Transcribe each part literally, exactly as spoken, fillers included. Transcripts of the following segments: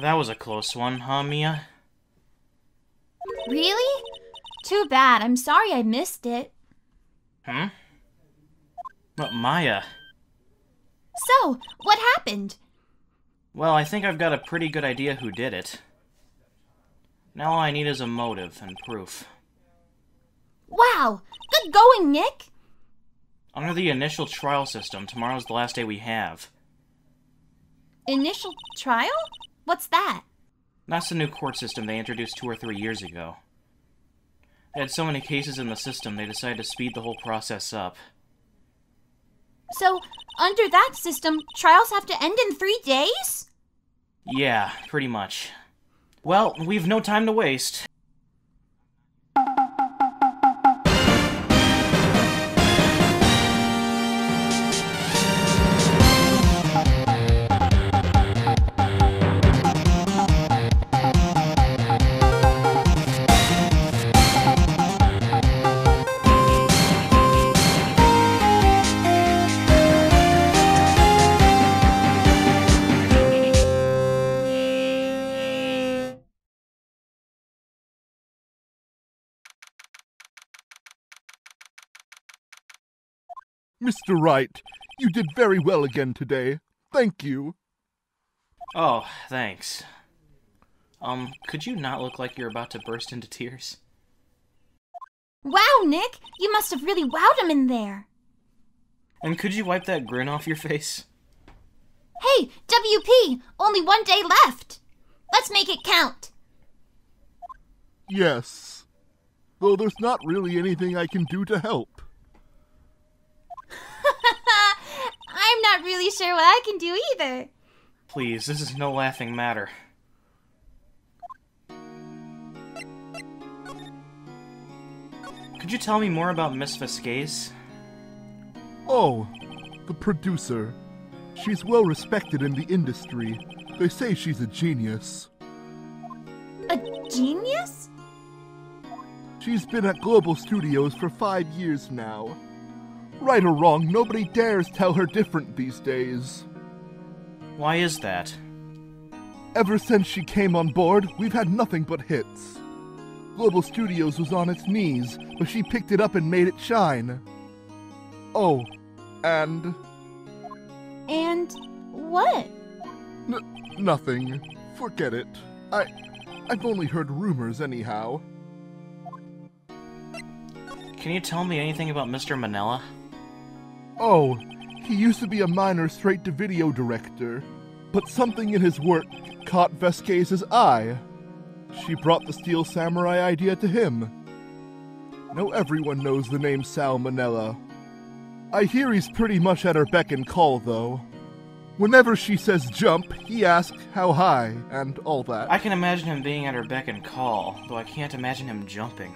That was a close one, huh, Mia? Really? Too bad. I'm sorry I missed it. Hmm? But Maya... So, what happened? Well, I think I've got a pretty good idea who did it. Now all I need is a motive and proof. Wow! Good going, Nick! Under the initial trial system, tomorrow's the last day we have. Initial trial? What's that? That's the new court system they introduced two or three years ago. They had so many cases in the system, they decided to speed the whole process up. So, under that system, trials have to end in three days? Yeah, pretty much. Well, we've no time to waste. Mister Wright, you did very well again today. Thank you. Oh, thanks. Um, could you not look like you're about to burst into tears? Wow, Nick! You must have really wowed him in there. And could you wipe that grin off your face? Hey, W P! Only one day left! Let's make it count! Yes. Though there's not really anything I can do to help. I'm not really sure what I can do either. Please, this is no laughing matter. Could you tell me more about Miss Vasquez? Oh, the producer. She's well respected in the industry. They say she's a genius. A genius? She's been at Global Studios for five years now. Right or wrong, nobody dares tell her different these days. Why is that? Ever since she came on board, we've had nothing but hits. Global Studios was on its knees, but she picked it up and made it shine. Oh, and... And what? N- nothing. Forget it. I... I've only heard rumors anyhow. Can you tell me anything about Mister Manella? Oh, he used to be a minor straight-to-video director, but something in his work caught Vasquez's eye. She brought the Steel Samurai idea to him. Now everyone knows the name Sal Manella. I hear he's pretty much at her beck and call, though. Whenever she says jump, he asks how high and all that. I can imagine him being at her beck and call, though I can't imagine him jumping.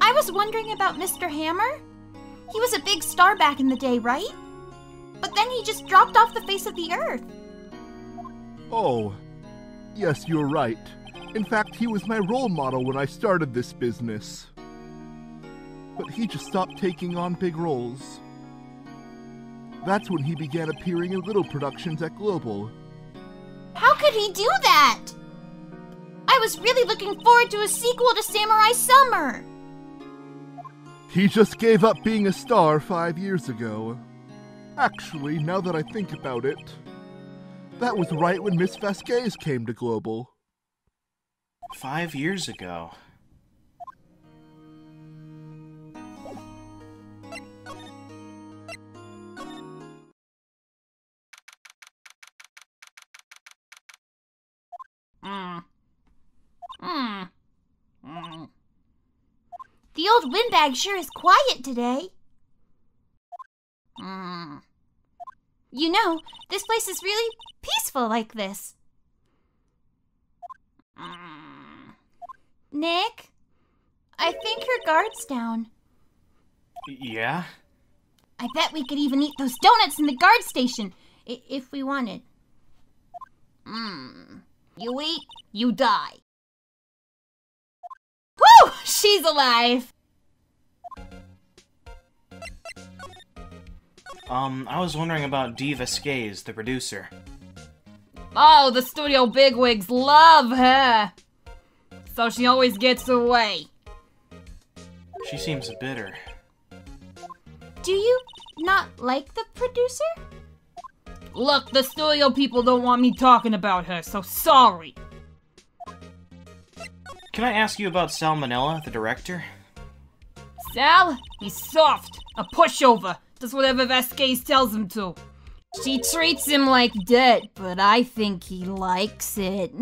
I was wondering about Mister Hammer. He was a big star back in the day, right? But then he just dropped off the face of the earth. Oh, yes, you're right. In fact, he was my role model when I started this business. But he just stopped taking on big roles. That's when he began appearing in little productions at Global. How could he do that? I was really looking forward to a sequel to Samurai Summer. He just gave up being a star five years ago. Actually, now that I think about it, that was right when Miss Vasquez came to Global. Five years ago. Mm. Mm. Mm. The old windbag sure is quiet today. Mm. You know, this place is really peaceful like this. Mm. Nick, I think her guard's down. Yeah? I bet we could even eat those donuts in the guard station, I if we wanted. Mm. You eat, you die. Woo! She's alive! Um, I was wondering about Dee Vasquez, the producer. Oh, the studio bigwigs love her! So she always gets away. She seems bitter. Do you not like the producer? Look, the studio people don't want me talking about her, so sorry. Can I ask you about Sal Manella, the director? Sal? He's soft, a pushover, does whatever Vasquez tells him to. She treats him like dirt, but I think he likes it.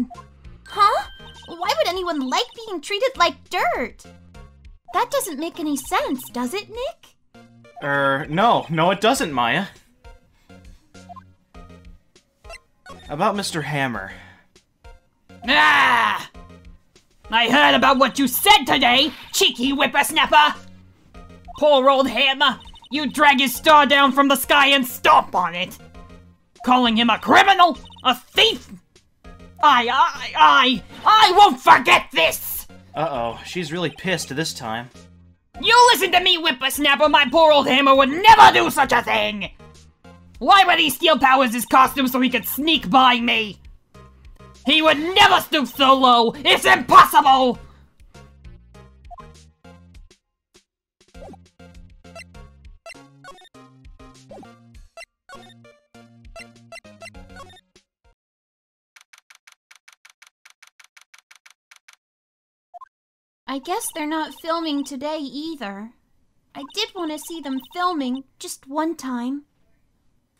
Huh? Why would anyone like being treated like dirt? That doesn't make any sense, does it, Nick? Er, no. No, it doesn't, Maya. About Mister Hammer. Ah! I heard about what you said today, cheeky whippersnapper! Poor old Hammer! You drag his star down from the sky and stomp on it! Calling him a criminal? A thief? I, I, I, I won't forget this! Uh-oh, she's really pissed this time. You listen to me, whippersnapper! My poor old Hammer would never do such a thing! Why would he steal Powers' costume so he could sneak by me? He would never stoop so low! It's impossible! I guess they're not filming today either. I did want to see them filming, just one time.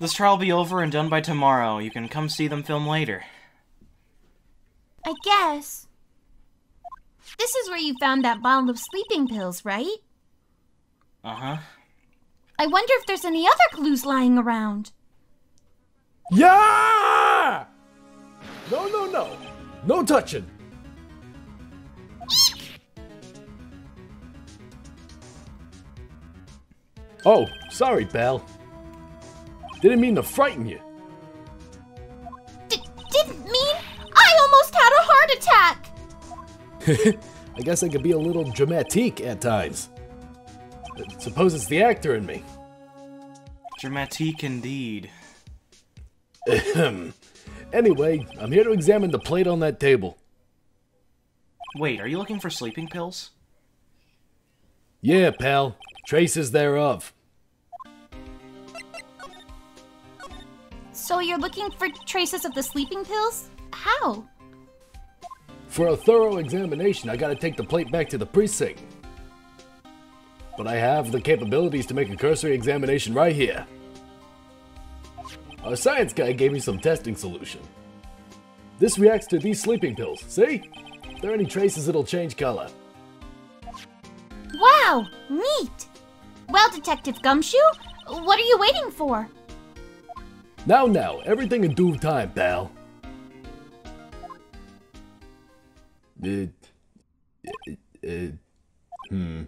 This trial will be over and done by tomorrow. You can come see them film later. I guess. This is where you found that bottle of sleeping pills, right? Uh-huh. I wonder if there's any other clues lying around. Yeah! No, no, no. No touching. Eek! Oh, sorry, Belle. Didn't mean to frighten you. D- didn't mean? I almost had a heart attack! I guess I could be a little dramatique at times. Suppose it's the actor in me. Dramatique indeed. Anyway, I'm here to examine the plate on that table. Wait, are you looking for sleeping pills? Yeah, pal. Traces thereof. So you're looking for traces of the sleeping pills? How? For a thorough examination, I gotta take the plate back to the precinct. But I have the capabilities to make a cursory examination right here. Our science guy gave me some testing solution. This reacts to these sleeping pills, see? If there are any traces, it'll change color. Wow, neat! Well, Detective Gumshoe, what are you waiting for? Now, now, everything in due time, pal. Uh, uh, uh, hmm.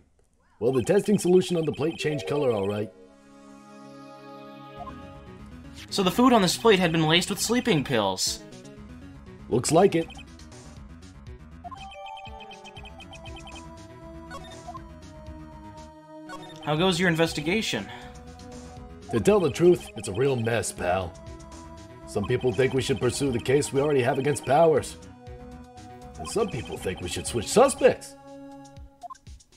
Well, the testing solution on the plate changed color, all right. So the food on this plate had been laced with sleeping pills. Looks like it. How goes your investigation? To tell the truth, it's a real mess, pal. Some people think we should pursue the case we already have against Powers. And some people think we should switch suspects.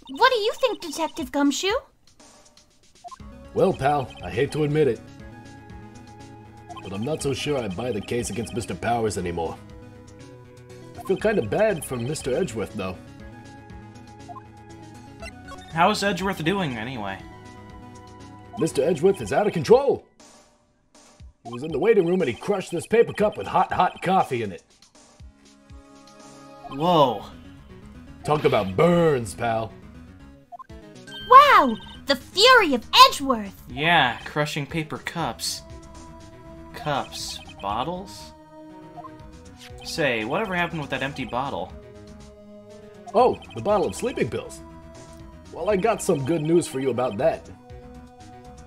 What do you think, Detective Gumshoe? Well, pal, I hate to admit it, but I'm not so sure I buy the case against Mister Powers anymore. I feel kind of bad for Mister Edgeworth, though. How's Edgeworth doing, anyway? Mister Edgeworth is out of control! He was in the waiting room and he crushed this paper cup with hot, hot coffee in it. Whoa. Talk about burns, pal. Wow! The fury of Edgeworth! Yeah, crushing paper cups. Cups. Bottles? Say, whatever happened with that empty bottle? Oh, the bottle of sleeping pills. Well, I got some good news for you about that.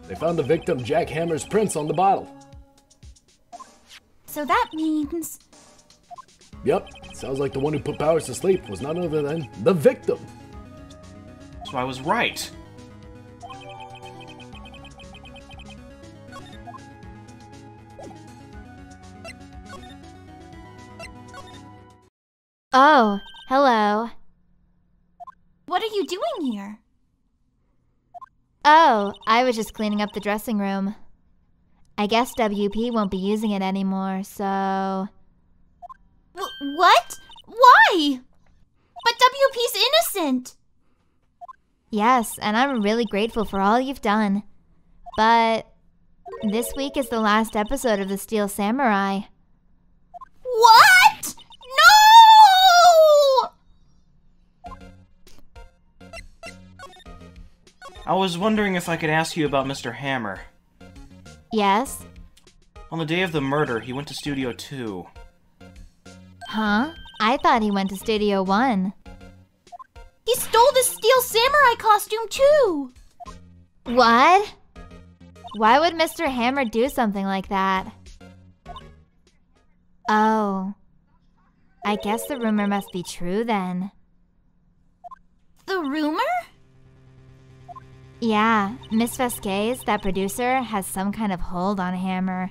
They found the victim Jack Hammer's prints on the bottle. So that means... Yep, sounds like the one who put Powers to sleep was none other than the victim. So I was right. Oh, hello. What are you doing here? Oh, I was just cleaning up the dressing room. I guess W P won't be using it anymore, so... W- what? Why? But W P's innocent! Yes, and I'm really grateful for all you've done. But... this week is the last episode of the Steel Samurai. What?! No! I was wondering if I could ask you about Mister Hammer. Yes? On the day of the murder, he went to Studio two. Huh? I thought he went to Studio one. He stole the Steel Samurai costume, too! What? Why would Mister Hammer do something like that? Oh. I guess the rumor must be true, then. The rumor? Yeah, Miss Vasquez, that producer, has some kind of hold on Hammer.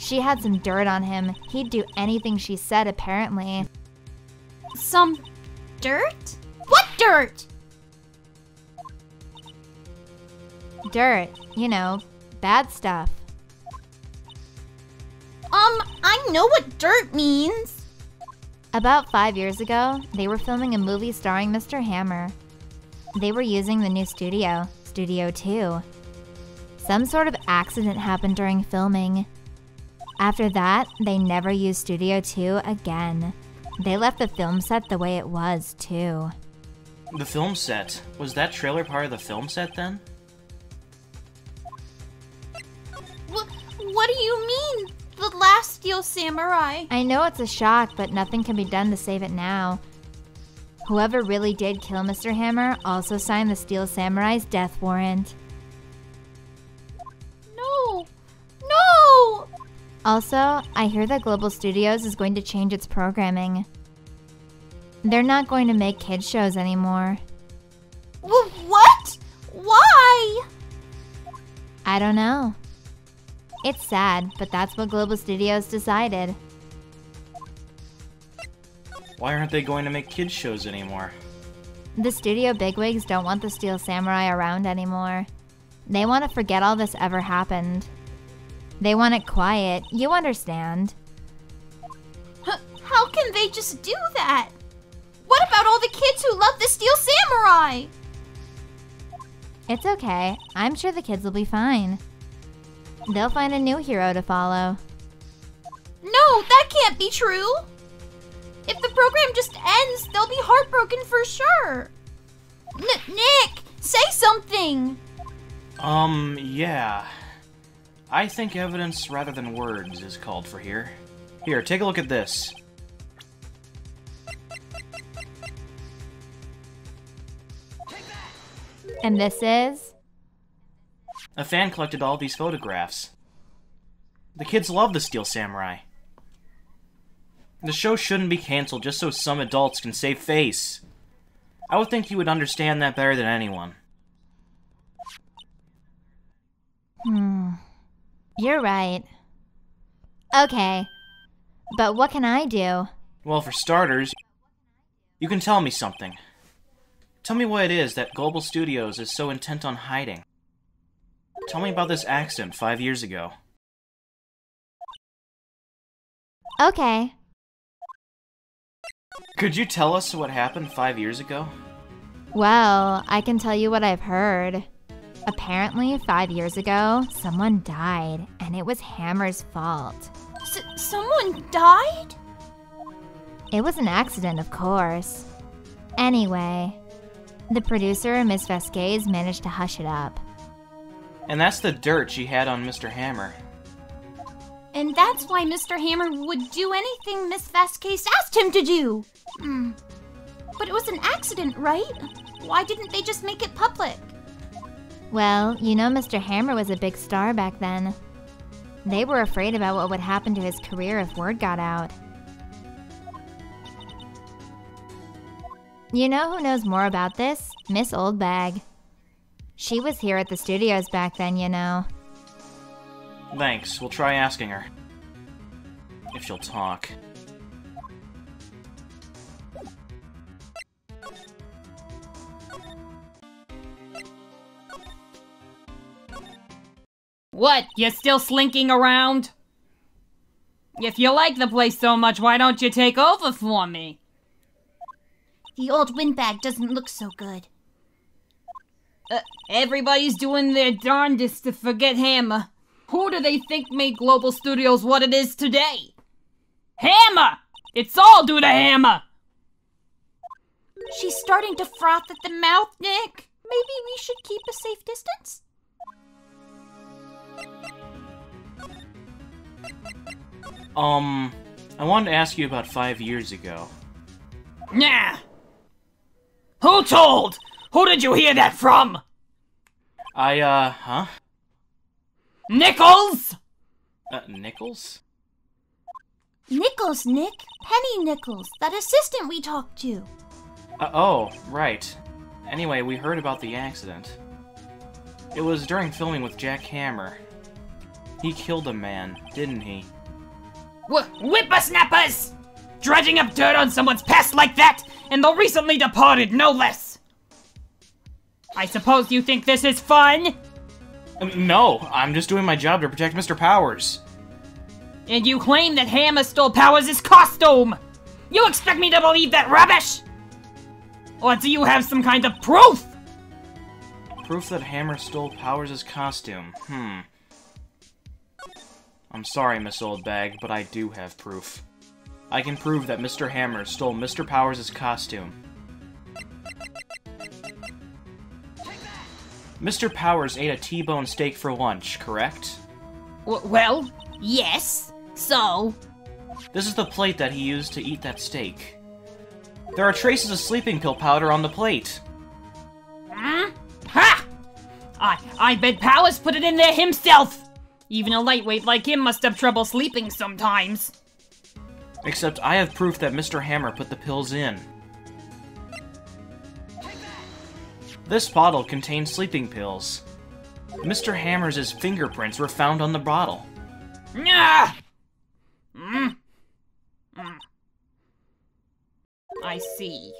She had some dirt on him. He'd do anything she said, apparently. Some dirt? What dirt? Dirt. You know, bad stuff. Um, I know what dirt means. About five years ago, they were filming a movie starring Mister Hammer. They were using the new studio, Studio two. Some sort of accident happened during filming. After that, they never used Studio two again. They left the film set the way it was, too. The film set? Was that trailer part of the film set, then? W- what do you mean, the last Steel Samurai? I know it's a shock, but nothing can be done to save it now. Whoever really did kill Mister Hammer also signed the Steel Samurai's death warrant. No! No! Also, I hear that Global Studios is going to change its programming. They're not going to make kids shows anymore. W- what? Why? I don't know. It's sad, but that's what Global Studios decided. Why aren't they going to make kids shows anymore? The studio bigwigs don't want the Steel Samurai around anymore. They want to forget all this ever happened. They want it quiet, you understand. How can they just do that? What about all the kids who love the Steel Samurai? It's okay. I'm sure the kids will be fine. They'll find a new hero to follow. No, that can't be true! If the program just ends, they'll be heartbroken for sure! N- Nick, say something! Um, yeah. I think evidence rather than words is called for here. Here, take a look at this. And this is? A fan collected all these photographs. The kids love the Steel Samurai. The show shouldn't be canceled just so some adults can save face. I would think you would understand that better than anyone. Hmm. You're right. Okay. But what can I do? Well, for starters, you can tell me something. Tell me what it is that Global Studios is so intent on hiding. Tell me about this accident five years ago. Okay. Could you tell us what happened five years ago? Well, I can tell you what I've heard. Apparently, five years ago, someone died, and it was Hammer's fault. S- someone died? It was an accident, of course. Anyway, the producer, Miss Vasquez, managed to hush it up. And that's the dirt she had on Mister Hammer. And that's why Mister Hammer would do anything Miss Vasquez asked him to do! Mm. But it was an accident, right? Why didn't they just make it public? Well, you know Mister Hammer was a big star back then. They were afraid about what would happen to his career if word got out. You know who knows more about this? Miss Oldbag. She was here at the studios back then, you know. Thanks. We'll try asking her. If she'll talk. What? You still slinking around? If you like the place so much, why don't you take over for me? The old windbag doesn't look so good. Uh, everybody's doing their darndest to forget Hammer. Who do they think made Global Studios what it is today? Hammer! It's all due to Hammer! She's starting to froth at the mouth, Nick. Maybe we should keep a safe distance? Um, I wanted to ask you about five years ago. Nah! Who told? Who did you hear that from? I, uh, huh? Nichols! Uh, Nichols? Nichols, Nick. Penny Nichols, that assistant we talked to. Uh, oh, right. Anyway, we heard about the accident. It was during filming with Jack Hammer. He killed a man, didn't he? Whippersnappers! Dredging up dirt on someone's past like that, and the recently departed, no less! I suppose you think this is fun? No, I'm just doing my job to protect Mister Powers. And you claim that Hammer stole Powers' costume! You expect me to believe that rubbish? Or do you have some kind of proof? Proof that Hammer stole Powers' costume, hmm. I'm sorry, Miss Oldbag, but I do have proof. I can prove that Mister Hammer stole Mister Powers' costume. Mister Powers ate a T-bone steak for lunch, correct? W- well, yes. So? This is the plate that he used to eat that steak. There are traces of sleeping pill powder on the plate. Huh? Ha! I, I bet Powers put it in there himself! Even a lightweight like him must have trouble sleeping sometimes. Except I have proof that Mister Hammer put the pills in. This bottle contains sleeping pills. Mister Hammer's fingerprints were found on the bottle. Ah! Mm. Mm. I see.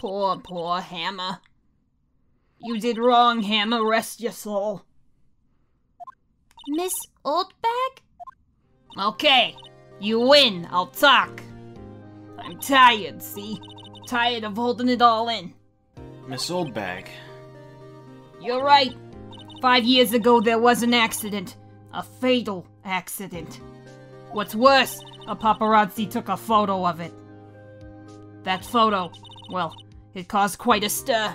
Poor, poor Hammer. You did wrong, Hammer. Rest your soul. Miss Oldbag? Okay. You win. I'll talk. I'm tired, see? Tired of holding it all in. Miss Oldbag. You're right. Five years ago there was an accident. A fatal accident. What's worse, a paparazzi took a photo of it. That photo, well, it caused quite a stir.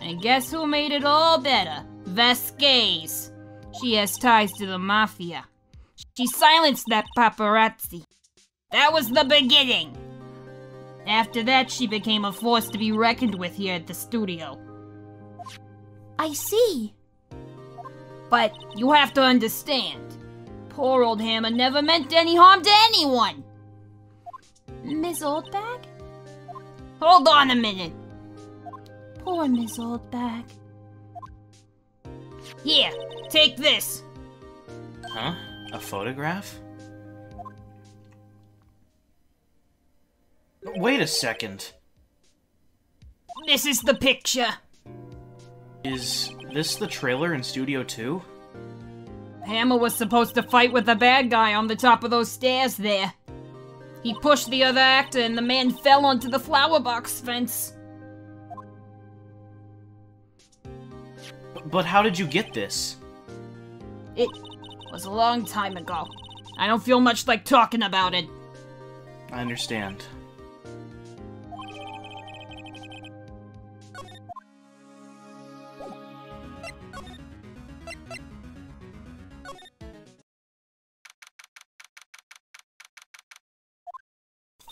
And guess who made it all better? Vasquez. She has ties to the Mafia. She silenced that paparazzi. That was the beginning! After that, she became a force to be reckoned with here at the studio. I see. But you have to understand, poor old Hammer never meant any harm to anyone! Miss Oldbag? Hold on a minute. Poor Miss Oldbag. Here, take this. Huh? A photograph? Wait a second. This is the picture. Is this the trailer in Studio two? Hammer was supposed to fight with the bad guy on the top of those stairs there. He pushed the other actor and the man fell onto the flower box fence. But how did you get this? It was a long time ago. I don't feel much like talking about it. I understand.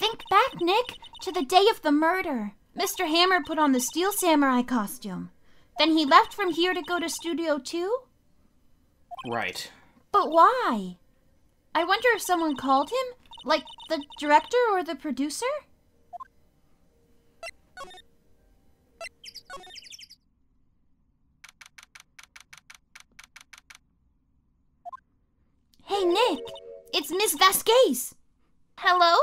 Think back, Nick, to the day of the murder. Mister Hammer put on the Steel Samurai costume. Then he left from here to go to Studio two? Right. But why? I wonder if someone called him? Like, the director or the producer? Hey, Nick! It's Miss Vasquez! Hello?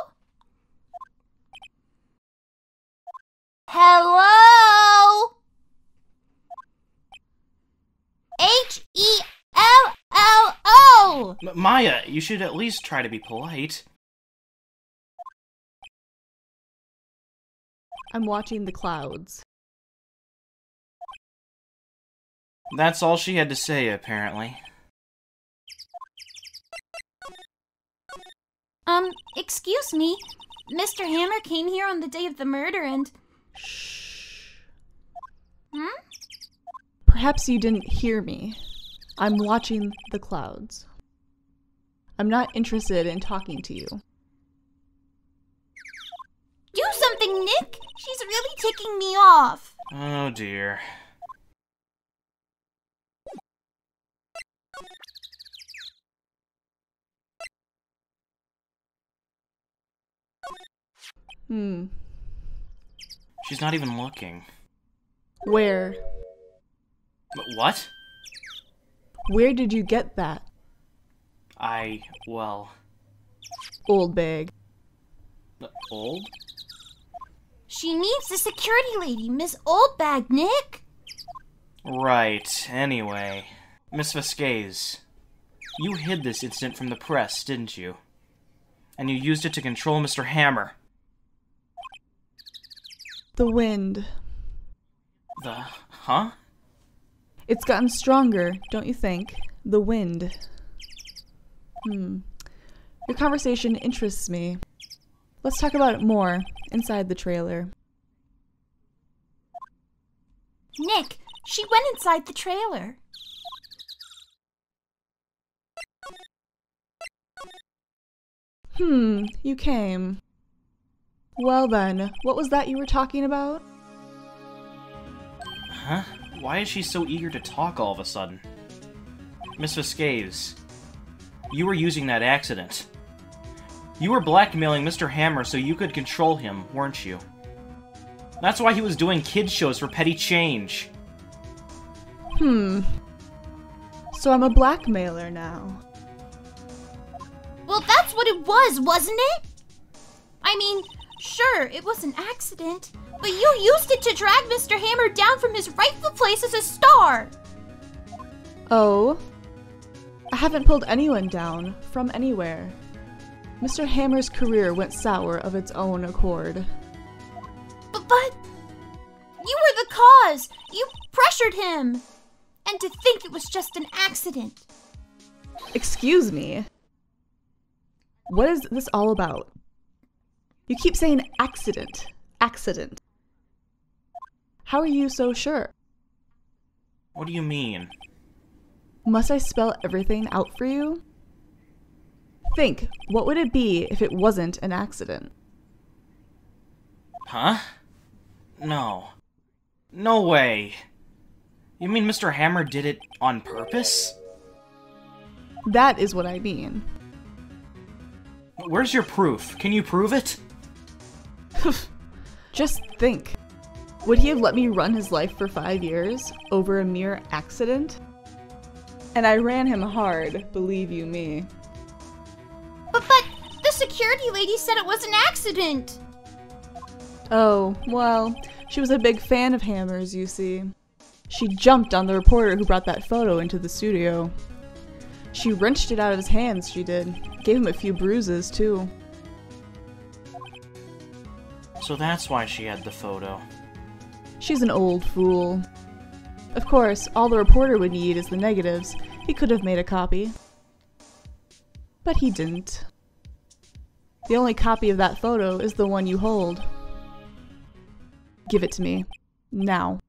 Hello? H E L Well, M Maya, you should at least try to be polite. I'm watching the clouds. That's all she had to say, apparently. Um, excuse me. Mister Hammer came here on the day of the murder and... Shh. Hmm? Perhaps you didn't hear me. I'm watching the clouds. I'm not interested in talking to you. Do something, Nick! She's really ticking me off! Oh dear. Hmm. She's not even looking. Where? What? Where did you get that? I, well... Oldbag. Old? She needs the security lady, Miss Oldbag, Nick! Right, anyway. Miss Vasquez, you hid this incident from the press, didn't you? And you used it to control Mister Hammer. The wind. The... huh? It's gotten stronger, don't you think? The wind. Hmm. Your conversation interests me. Let's talk about it more, inside the trailer. Nick, she went inside the trailer. Hmm, you came. Well then, what was that you were talking about? Huh? Why is she so eager to talk all of a sudden? Miss Vasquez, you were using that accident. You were blackmailing Mister Hammer so you could control him, weren't you? That's why he was doing kid shows for petty change. Hmm. So I'm a blackmailer now. Well, that's what it was, wasn't it? I mean... Sure, it was an accident, but you used it to drag Mister Hammer down from his rightful place as a star! Oh? I haven't pulled anyone down from anywhere. Mister Hammer's career went sour of its own accord. But, but... You were the cause! You pressured him! And to think it was just an accident! Excuse me? What is this all about? You keep saying accident, accident. How are you so sure? What do you mean? Must I spell everything out for you? Think, what would it be if it wasn't an accident? Huh? No. No way. You mean Mister Hammer did it on purpose? That is what I mean. Where's your proof? Can you prove it? Just think. Would he have let me run his life for five years over a mere accident? And I ran him hard, believe you me. But, but, the security lady said it was an accident! Oh, well, she was a big fan of Hammer's, you see. She jumped on the reporter who brought that photo into the studio. She wrenched it out of his hands, she did. Gave him a few bruises, too. So that's why she had the photo. She's an old fool. Of course, all the reporter would need is the negatives. He could have made a copy. But he didn't. The only copy of that photo is the one you hold. Give it to me. Now.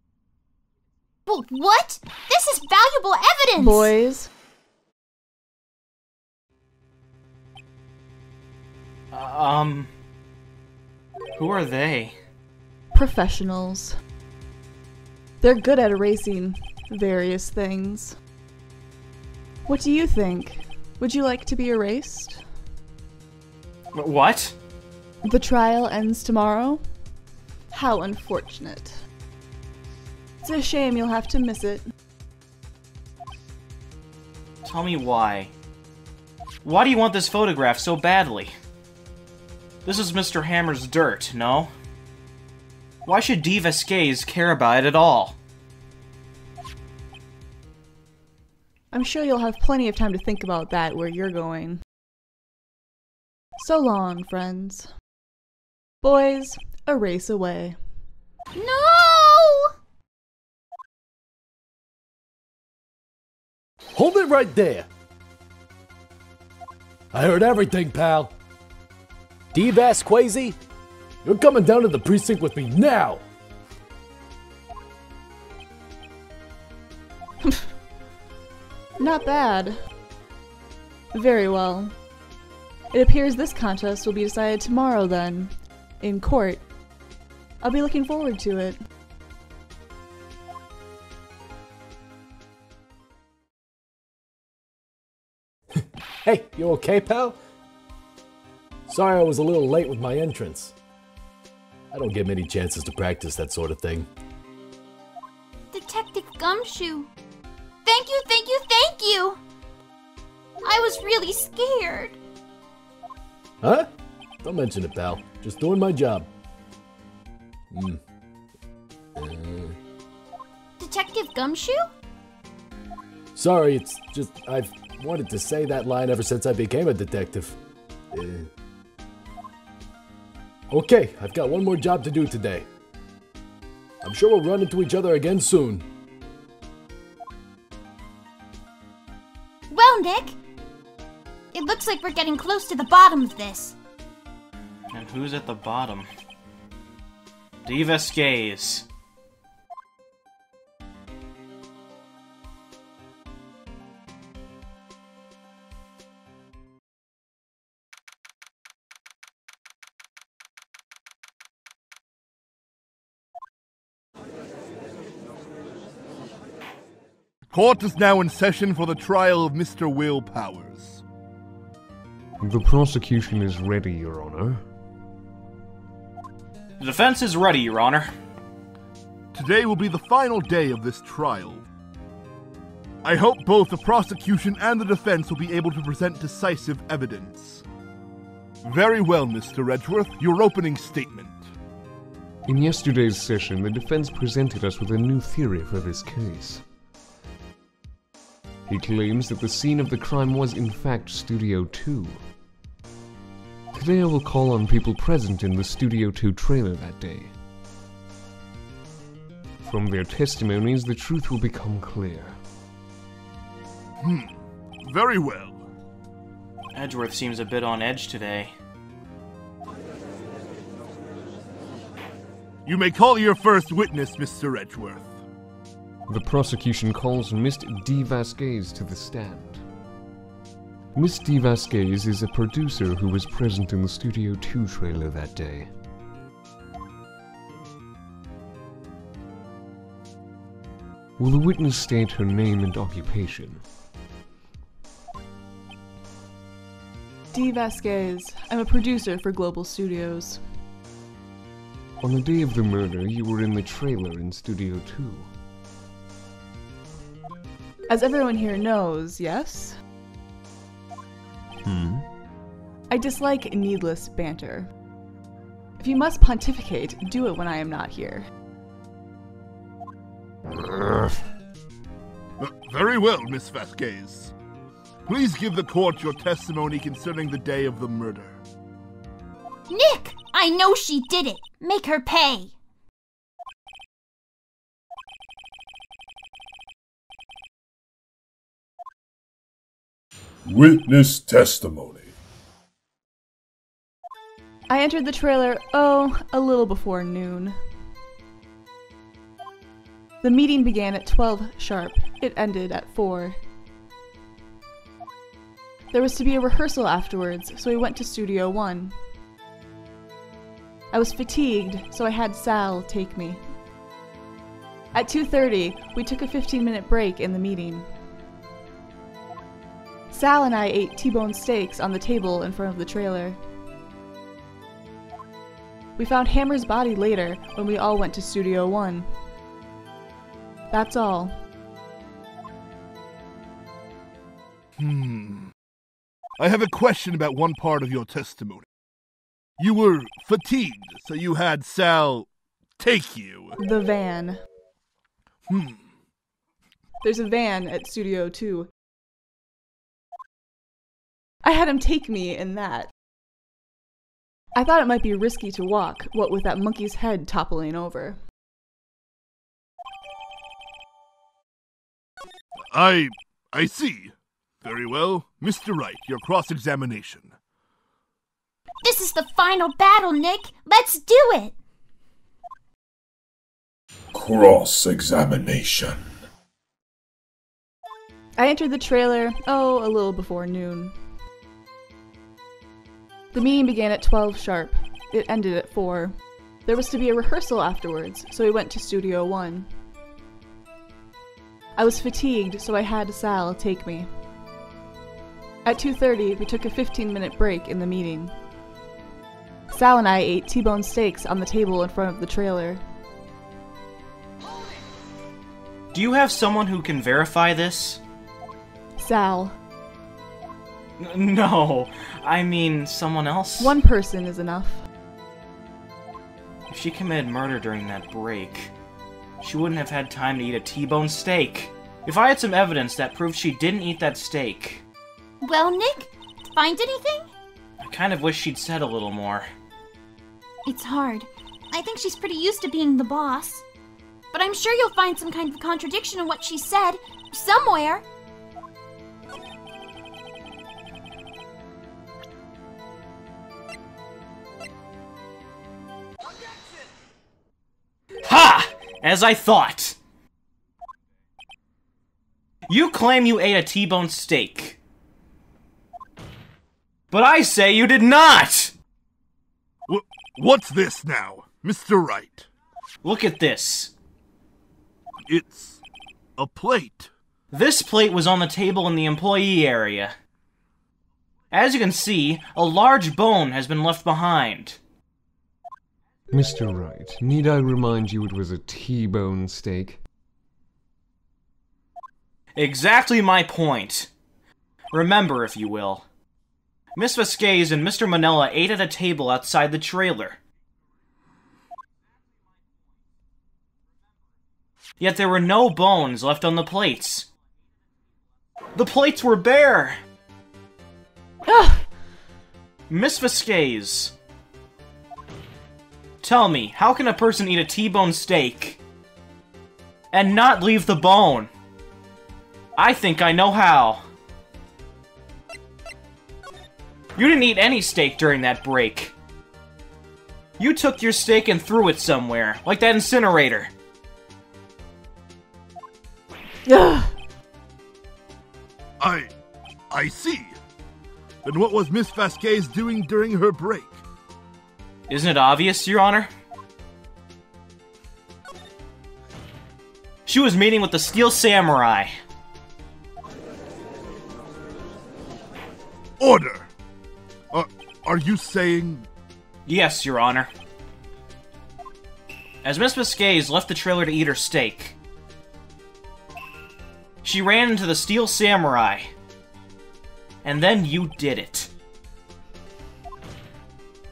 But what? This is valuable evidence! Boys... Um... Who are they? Professionals. They're good at erasing various things. What do you think? Would you like to be erased? What? The trial ends tomorrow? How unfortunate. It's a shame you'll have to miss it. Tell me why. Why do you want this photograph so badly? This is Mister Hammer's dirt, no? Why should Dee Vasquez care about it at all? I'm sure you'll have plenty of time to think about that where you're going. So long, friends. Boys, a race away. No! Hold it right there! I heard everything, pal. Dee Vasquez, you're coming down to the precinct with me now! Not bad. Very well. It appears this contest will be decided tomorrow then, in court. I'll be looking forward to it. Hey, you okay, pal? Sorry I was a little late with my entrance. I don't get many chances to practice that sort of thing. Detective Gumshoe! Thank you, thank you, thank you! I was really scared. Huh? Don't mention it, pal. Just doing my job. Hmm. Uh... Detective Gumshoe? Sorry, it's just I've wanted to say that line ever since I became a detective. Uh... Okay, I've got one more job to do today. I'm sure we'll run into each other again soon. Well, Nick, it looks like we're getting close to the bottom of this. And who's at the bottom? Dee Vasquez. Court is now in session for the trial of Mister Will Powers. The prosecution is ready, Your Honor. The defense is ready, Your Honor. Today will be the final day of this trial. I hope both the prosecution and the defense will be able to present decisive evidence. Very well, Mister Edgeworth, your opening statement. In yesterday's session, the defense presented us with a new theory for this case. He claims that the scene of the crime was, in fact, Studio two. Today I will call on people present in the Studio two trailer that day. From their testimonies, the truth will become clear. Hmm. Very well. Edgeworth seems a bit on edge today. You may call your first witness, Mister Edgeworth. The prosecution calls Miss Dee Vasquez to the stand. Miss Dee Vasquez is a producer who was present in the Studio two trailer that day. Will the witness state her name and occupation? Dee Vasquez. I'm a producer for Global Studios. On the day of the murder, you were in the trailer in Studio two. As everyone here knows, yes? Hmm? I dislike needless banter. If you must pontificate, do it when I am not here. Uh, very well, Miss Vasquez. Please give the court your testimony concerning the day of the murder. Nick! I know she did it! Make her pay! Witness testimony. I entered the trailer, oh, a little before noon. The meeting began at twelve sharp. It ended at four. There was to be a rehearsal afterwards, so we went to Studio one. I was fatigued, so I had Sal take me. At two thirty, we took a fifteen minute break in the meeting. Sal and I ate T-bone steaks on the table in front of the trailer. We found Hammer's body later when we all went to Studio one. That's all. Hmm. I have a question about one part of your testimony. You were fatigued, so you had Sal take you. The van. Hmm. There's a van at Studio two. I had him take me in that. I thought it might be risky to walk, what with that monkey's head toppling over. I... I see. Very well. Mister Wright, your cross-examination. This is the final battle, Nick. Let's do it! Cross-examination. I entered the trailer, oh, a little before noon. The meeting began at twelve sharp. It ended at four. There was to be a rehearsal afterwards, so we went to Studio One. I was fatigued, so I had Sal take me. At two thirty, we took a fifteen minute break in the meeting. Sal and I ate T-bone steaks on the table in front of the trailer. Do you have someone who can verify this? Sal. N- no, I mean someone else. One person is enough. If she committed murder during that break, she wouldn't have had time to eat a T-bone steak. If I had some evidence that proved she didn't eat that steak... Well, Nick, find anything? I kind of wish she'd said a little more. It's hard. I think she's pretty used to being the boss. But I'm sure you'll find some kind of contradiction in what she said, somewhere. Ha! As I thought! You claim you ate a T-bone steak. But I say you did not! W- what's this now, Mister Wright? Look at this. It's... a plate. This plate was on the table in the employee area. As you can see, a large bone has been left behind. Mister Wright, need I remind you it was a T-bone steak? Exactly my point. Remember, if you will. Miss Vasquez and Mister Manella ate at a table outside the trailer. Yet there were no bones left on the plates. The plates were bare! Ugh. Miss Vasquez, tell me, how can a person eat a T-bone steak and not leave the bone? I think I know how. You didn't eat any steak during that break. You took your steak and threw it somewhere, like that incinerator. Ugh. I... I see. Then what was Miss Vasquez doing during her break? Isn't it obvious, Your Honor? She was meeting with the Steel Samurai. Order! Uh, are you saying... Yes, Your Honor. As Miss Vasquez left the trailer to eat her steak, she ran into the Steel Samurai. And then you did it.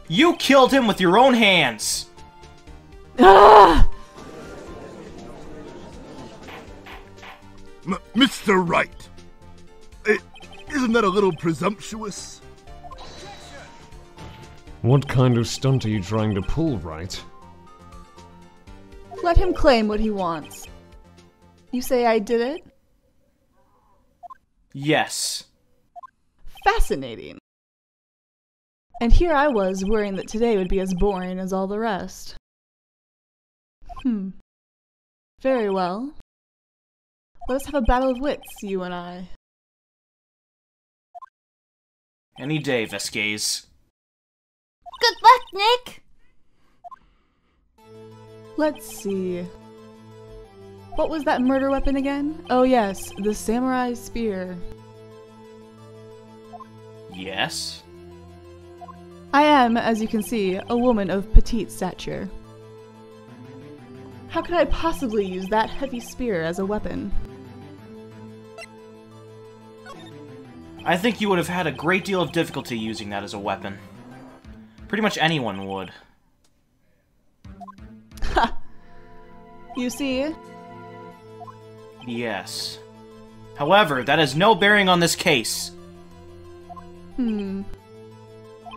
You killed him with your own hands! Ah! M- Mister Wright! It, isn't that a little presumptuous? What kind of stunt are you trying to pull, Wright? Let him claim what he wants. You say I did it? Yes. Fascinating. And here I was, worrying that today would be as boring as all the rest. Hmm. Very well. Let us have a battle of wits, you and I. Any day, Vasquez. Good luck, Nick! Let's see... What was that murder weapon again? Oh yes, the samurai spear. Yes? I am, as you can see, a woman of petite stature. How could I possibly use that heavy spear as a weapon? I think you would have had a great deal of difficulty using that as a weapon. Pretty much anyone would. Ha! You see? Yes. However, that has no bearing on this case. Hmm.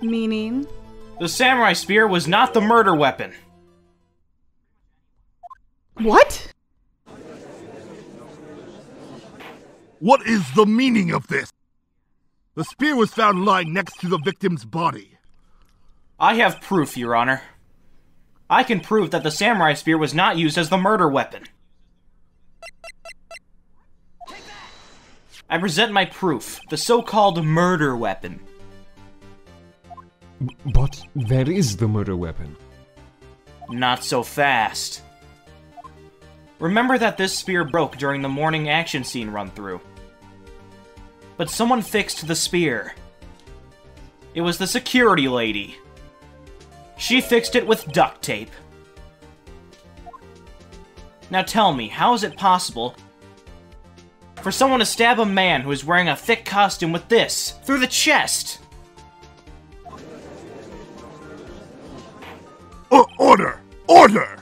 Meaning? The samurai spear was not the murder weapon. What? What is the meaning of this? The spear was found lying next to the victim's body. I have proof, Your Honor. I can prove that the samurai spear was not used as the murder weapon. I present my proof, the so-called murder weapon. But where is the murder weapon? Not so fast. Remember that this spear broke during the morning action scene run-through. But someone fixed the spear. It was the security lady. She fixed it with duct tape. Now tell me, how is it possible for someone to stab a man who is wearing a thick costume with this through the chest? Order! Order!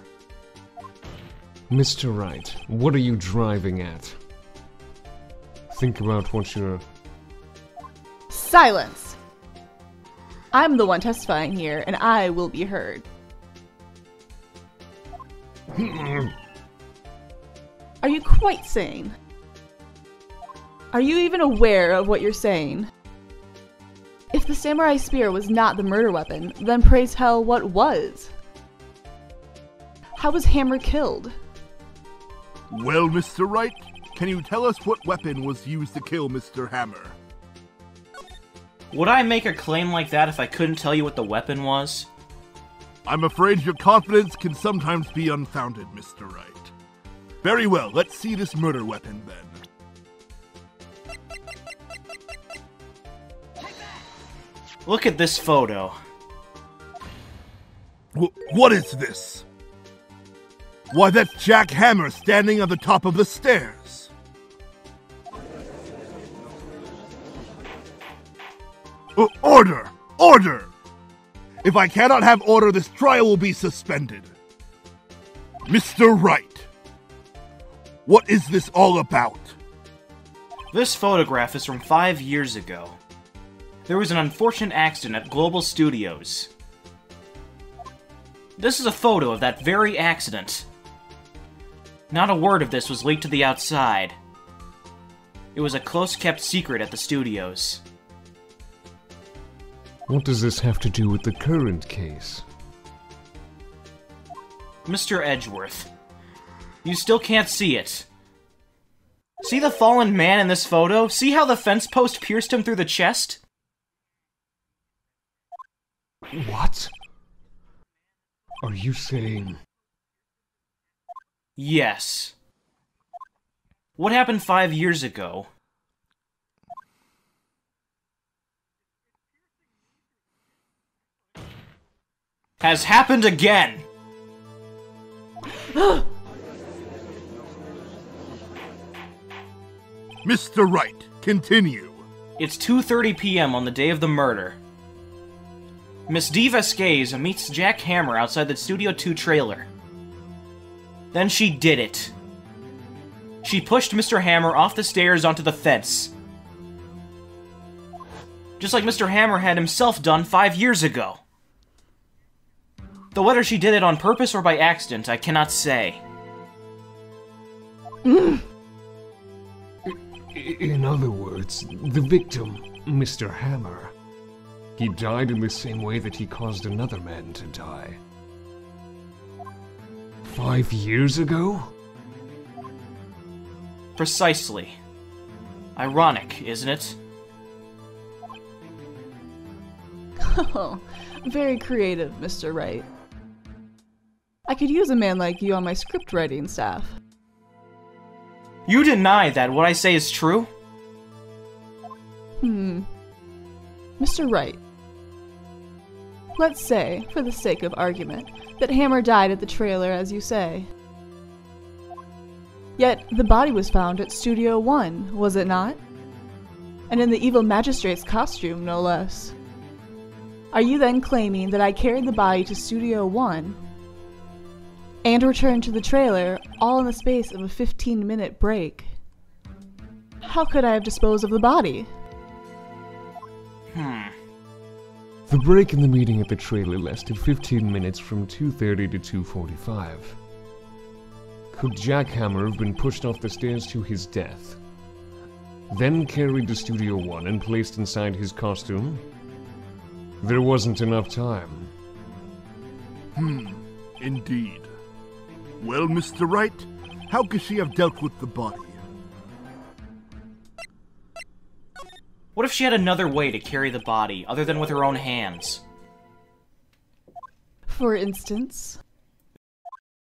Mister Wright, what are you driving at? Think about what you're... Silence! I'm the one testifying here, and I will be heard. Are you quite sane? Are you even aware of what you're saying? If the samurai spear was not the murder weapon, then pray tell what was? How was Hammer killed? Well, Mister Wright, can you tell us what weapon was used to kill Mister Hammer? Would I make a claim like that if I couldn't tell you what the weapon was? I'm afraid your confidence can sometimes be unfounded, Mister Wright. Very well, let's see this murder weapon then. Look at this photo. W- what is this? Why, that's Jack Hammer standing on the top of the stairs. Uh, order! Order! If I cannot have order, this trial will be suspended. Mister Wright, what is this all about? This photograph is from five years ago. There was an unfortunate accident at Global Studios. This is a photo of that very accident. Not a word of this was leaked to the outside. It was a close-kept secret at the studios. What does this have to do with the current case? Mister Edgeworth, you still can't see it. See the fallen man in this photo? See how the fence post pierced him through the chest? What? Are you saying... Yes. What happened five years ago? Has happened again! Mister Wright, continue. It's two thirty p m on the day of the murder. Miss Dee Vasquez meets Jack Hammer outside the Studio two trailer. Then she did it. She pushed Mister Hammer off the stairs onto the fence. Just like Mister Hammer had himself done five years ago. Though whether she did it on purpose or by accident, I cannot say. Mm. In other words, the victim, Mister Hammer, he died in the same way that he caused another man to die. Five years ago? Precisely. Ironic, isn't it? Oh, very creative, Mister Wright. I could use a man like you on my script writing staff. You deny that what I say is true? Hmm. Mister Wright, let's say, for the sake of argument, that Hammer died at the trailer, as you say. Yet, the body was found at Studio one, was it not? And in the evil magistrate's costume, no less. Are you then claiming that I carried the body to Studio one and returned to the trailer, all in the space of a fifteen minute break? How could I have disposed of the body? Hmm. The break in the meeting at the trailer lasted fifteen minutes from two thirty to two forty-five. Could Jack Hammer have been pushed off the stairs to his death, then carried to Studio One and placed inside his costume? There wasn't enough time. Hmm, indeed. Well, Mister Wright, how could she have dealt with the body? What if she had another way to carry the body, other than with her own hands? For instance?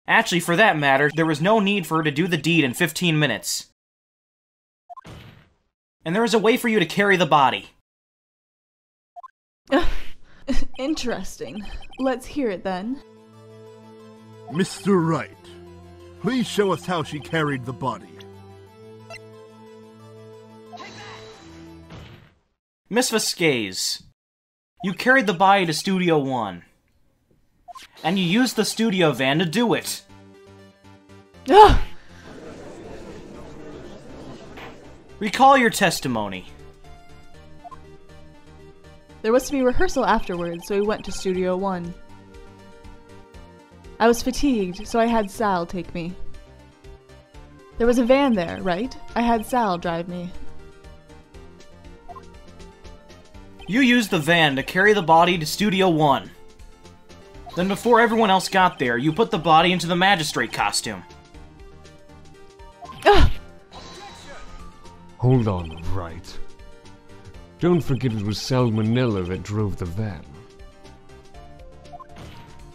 Actually, for that matter, there was no need for her to do the deed in fifteen minutes. And there was a way for you to carry the body. Interesting. Let's hear it then. Mister Wright, please show us how she carried the body. Miss Vasquez, you carried the body to Studio One, and you used the studio van to do it. Ugh. Recall your testimony. There was to be rehearsal afterwards, so we went to Studio One. I was fatigued, so I had Sal take me. There was a van there, right? I had Sal drive me. You used the van to carry the body to Studio One. Then before everyone else got there, you put the body into the magistrate costume. Ugh. Hold on, Wright. Don't forget it was Sal Manella that drove the van.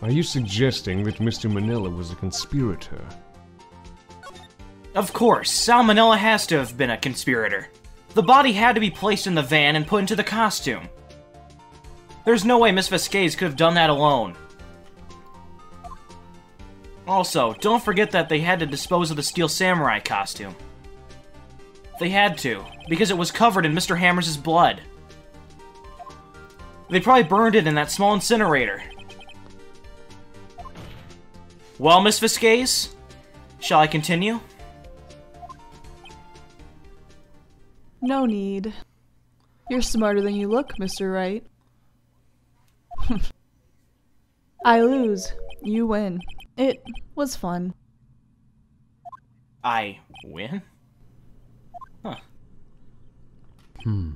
Are you suggesting that Mister Manella was a conspirator? Of course, Sal Manella has to have been a conspirator. The body had to be placed in the van and put into the costume. There's no way Miss Vasquez could have done that alone. Also, don't forget that they had to dispose of the Steel Samurai costume. They had to, because it was covered in Mister Hammers' blood. They probably burned it in that small incinerator. Well, Miss Vasquez, shall I continue? No need. You're smarter than you look, Mister Wright. I lose. You win. It was fun. I win? Huh. Hmm.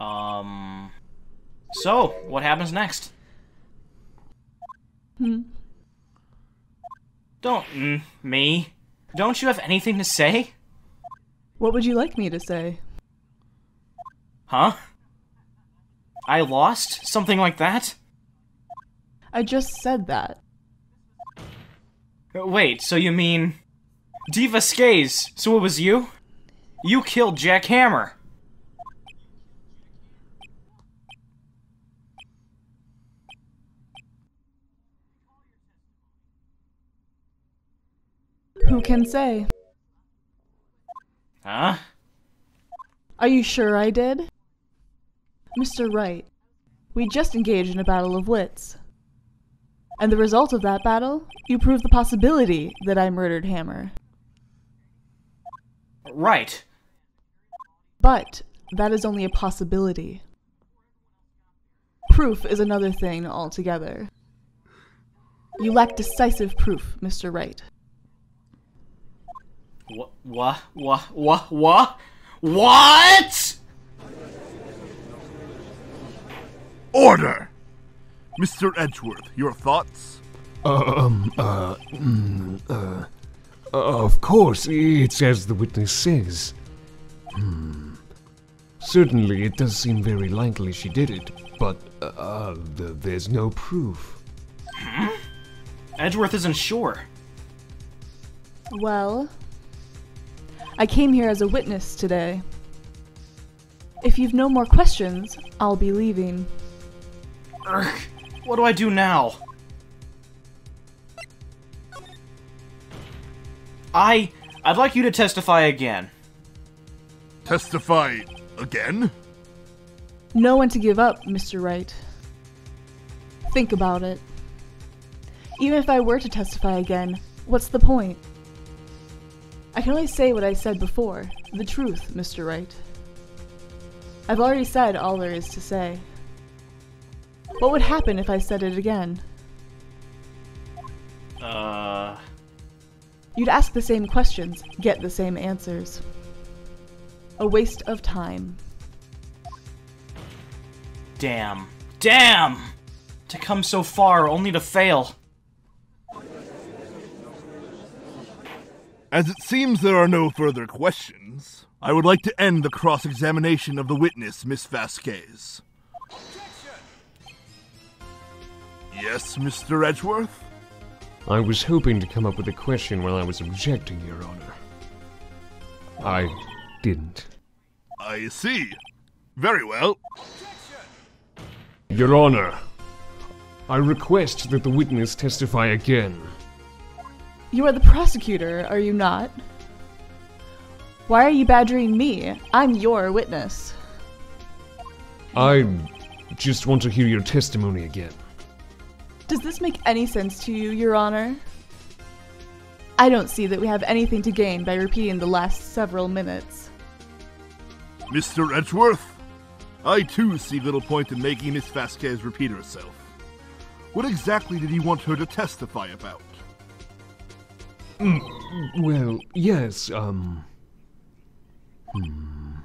Um... So, what happens next? Hmm. Don't... Mm, me? Don't you have anything to say? What would you like me to say? Huh? I lost? Something like that? I just said that. Wait, so you mean... Dee Vasquez, so it was you? You killed Jack Hammer! Who can say? Huh? Are you sure I did? Mister Wright, we just engaged in a battle of wits. And the result of that battle, you proved the possibility that I murdered Hammer. Right. But that is only a possibility. Proof is another thing altogether. You lack decisive proof, Mister Wright. What? What? What? What? What? Order! Mister Edgeworth, your thoughts? Um, uh, mm, uh, of course, it's as the witness says. Hmm. Certainly, it does seem very likely she did it, but, uh, th there's no proof. Hmm? Edgeworth isn't sure. Well... I came here as a witness today. If you've no more questions, I'll be leaving. Urgh. What do I do now? I... I'd like you to testify again. Testify... again? No one to give up, Mister Wright. Think about it. Even if I were to testify again, what's the point? I can only say what I said before, the truth, Mister Wright. I've already said all there is to say. What would happen if I said it again? Uh... You'd ask the same questions, get the same answers. A waste of time. Damn. Damn! To come so far, only to fail. As it seems there are no further questions, I would like to end the cross-examination of the witness, Miss Vasquez. Yes, Mister Edgeworth? I was hoping to come up with a question while I was objecting, Your Honor. I didn't. I see. Very well. Your Honor, I request that the witness testify again. You are the prosecutor, are you not? Why are you badgering me? I'm your witness. I just want to hear your testimony again. Does this make any sense to you, Your Honor? I don't see that we have anything to gain by repeating the last several minutes. Mister Edgeworth, I too see little point in making Miss Vasquez repeat herself. What exactly did he want her to testify about? Mm, well, yes, um... Hmm.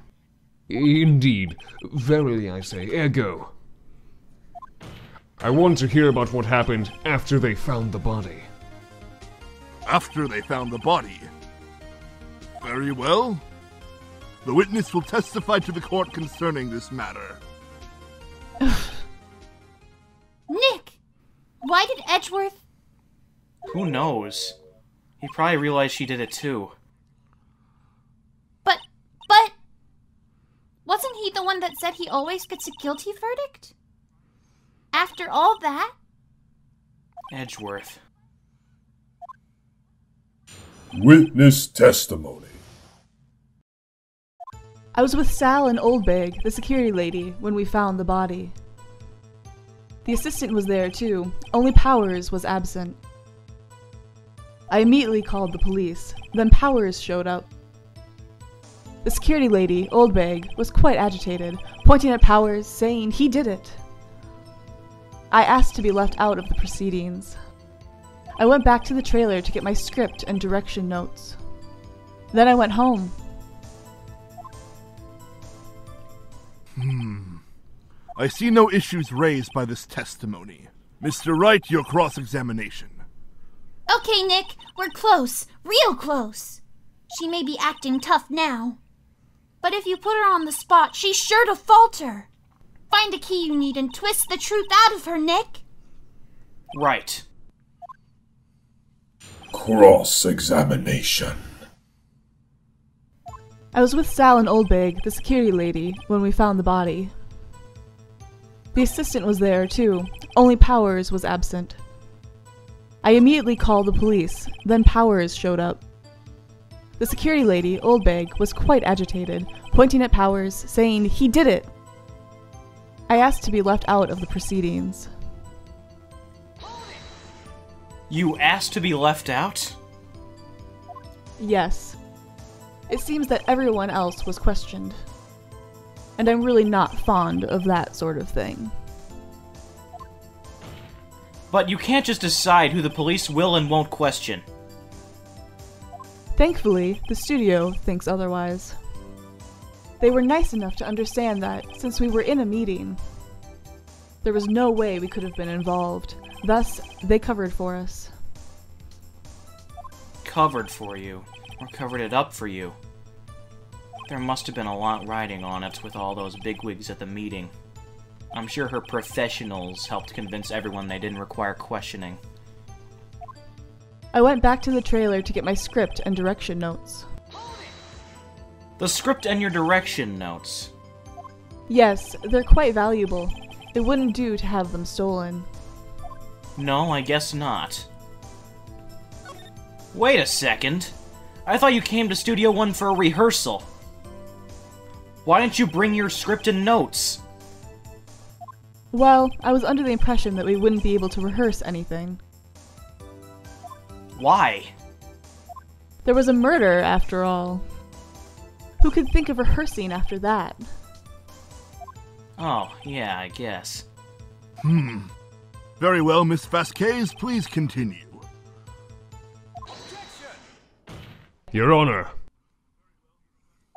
Indeed. Verily, I say. Ergo. I want to hear about what happened after they found the body. After they found the body? Very well. The witness will testify to the court concerning this matter. Nick! Why did Edgeworth... Who knows? He probably realized she did it too. But, but... Wasn't he the one that said he always gets a guilty verdict? After all that? Edgeworth. Witness testimony. I was with Sal and Oldbag, the security lady, when we found the body. The assistant was there too, only Powers was absent. I immediately called the police, then Powers showed up. The security lady, Oldbag, was quite agitated, pointing at Powers, saying he did it. I asked to be left out of the proceedings. I went back to the trailer to get my script and direction notes. Then I went home. Hmm. I see no issues raised by this testimony. Mister Wright, your cross-examination. Okay, Nick, we're close, real close. She may be acting tough now, but if you put her on the spot, she's sure to falter. Find a key you need and twist the truth out of her, Nick. Right. Cross-examination. I was with Sal and Oldbag, the security lady, when we found the body. The assistant was there, too. Only Powers was absent. I immediately called the police, then Powers showed up. The security lady, Oldbag, was quite agitated, pointing at Powers, saying, he did it! I asked to be left out of the proceedings. You asked to be left out? Yes. It seems that everyone else was questioned. And I'm really not fond of that sort of thing. But you can't just decide who the police will and won't question. Thankfully, the studio thinks otherwise. They were nice enough to understand that, since we were in a meeting, there was no way we could have been involved. Thus, they covered for us. Covered for you? Or covered it up for you? There must have been a lot riding on it with all those bigwigs at the meeting. I'm sure her professionals helped convince everyone they didn't require questioning. I went back to the trailer to get my script and direction notes. The script and your direction notes? Yes, they're quite valuable. It wouldn't do to have them stolen. No, I guess not. Wait a second! I thought you came to Studio One for a rehearsal. Why didn't you bring your script and notes? Well, I was under the impression that we wouldn't be able to rehearse anything. Why? There was a murder, after all. Who could think of rehearsing after that? Oh, yeah, I guess. Hmm. Very well, Miss Vasquez, please continue. Your Honor,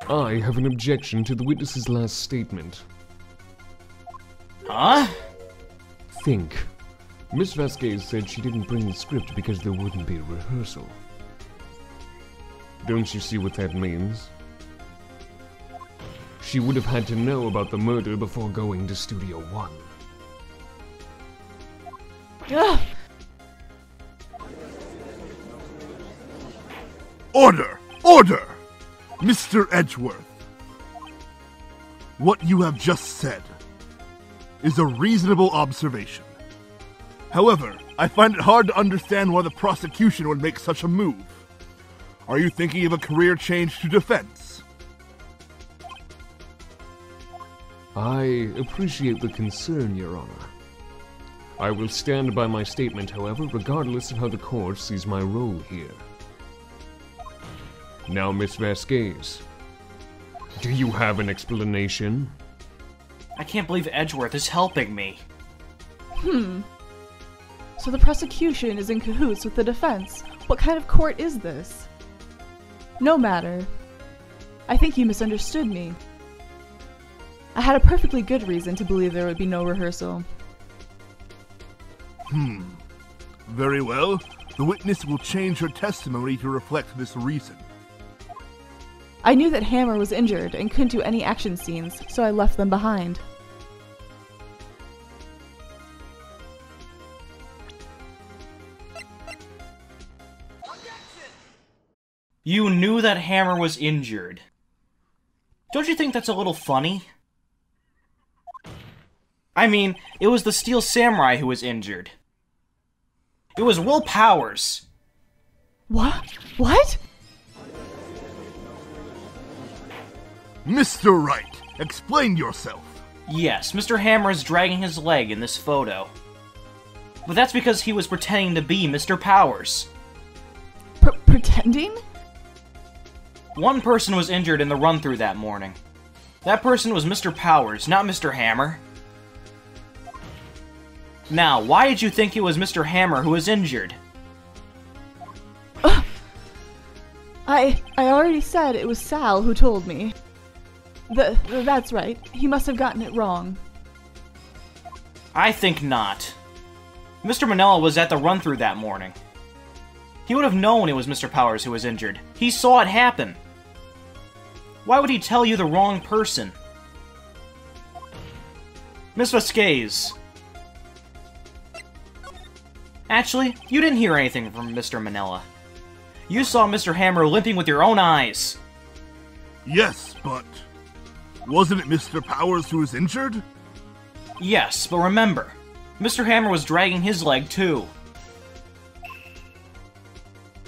I have an objection to the witness's last statement. Huh? Think. Miss Vasquez said she didn't bring the script because there wouldn't be a rehearsal. Don't you see what that means? She would have had to know about the murder before going to Studio One. Ugh. Order! Order! Mister Edgeworth, what you have just said is a reasonable observation. However, I find it hard to understand why the prosecution would make such a move. Are you thinking of a career change to defense? I appreciate the concern, Your Honor. I will stand by my statement, however, regardless of how the court sees my role here. Now, Miss Vasquez, do you have an explanation? I can't believe Edgeworth is helping me. Hmm. So the prosecution is in cahoots with the defense. What kind of court is this? No matter. I think you misunderstood me. I had a perfectly good reason to believe there would be no rehearsal. Hmm. Very well. The witness will change her testimony to reflect this reason. I knew that Hammer was injured and couldn't do any action scenes, so I left them behind. You knew that Hammer was injured. Don't you think that's a little funny? I mean, it was the Steel Samurai who was injured. It was Will Powers. What? What? Mister Wright, explain yourself. Yes, Mister Hammer is dragging his leg in this photo. But that's because he was pretending to be Mister Powers. P-pretending? One person was injured in the run-through that morning. That person was Mister Powers, not Mister Hammer. Now, why did you think it was Mister Hammer who was injured? Uh, I... I already said it was Sal who told me. The, the, that's right. He must have gotten it wrong. I think not. Mister Manella was at the run-through that morning. He would have known it was Mister Powers who was injured. He saw it happen. Why would he tell you the wrong person? Miss Vasquez. Actually, you didn't hear anything from Mister Manella. You saw Mister Hammer limping with your own eyes. Yes, but... wasn't it Mister Powers who was injured? Yes, but remember, Mister Hammer was dragging his leg too.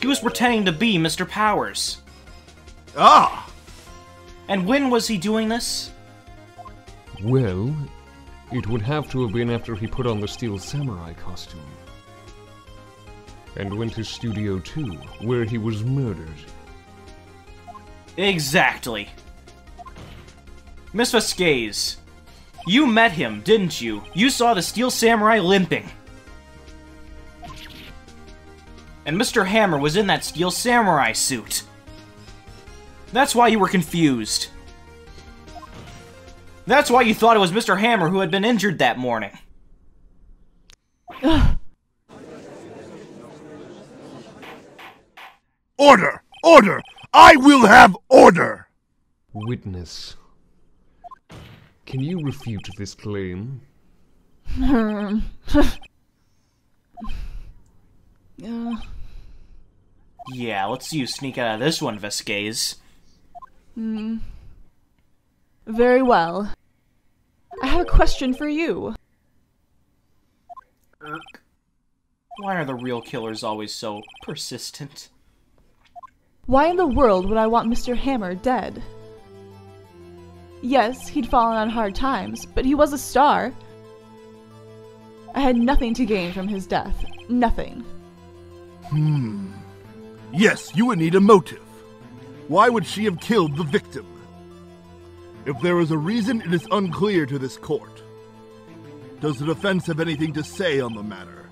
He was pretending to be Mister Powers. Ah! And when was he doing this? Well, it would have to have been after he put on the Steel Samurai costume. And went to Studio two, where he was murdered. Exactly. Miss Vasquez, you met him, didn't you? You saw the Steel Samurai limping. And Mister Hammer was in that Steel Samurai suit. That's why you were confused. That's why you thought it was Mister Hammer who had been injured that morning. Order! Order! I will have order! Witness. Can you refute this claim? Um. uh. Yeah, let's see you sneak out of this one, Vasquez. Mm. Very well. I have a question for you. Irk. Why are the real killers always so persistent? Why in the world would I want Mister Hammer dead? Yes, he'd fallen on hard times, but he was a star. I had nothing to gain from his death. Nothing. Hmm. Yes, you would need a motive. Why would she have killed the victim? If there is a reason, it is unclear to this court. Does the defense have anything to say on the matter?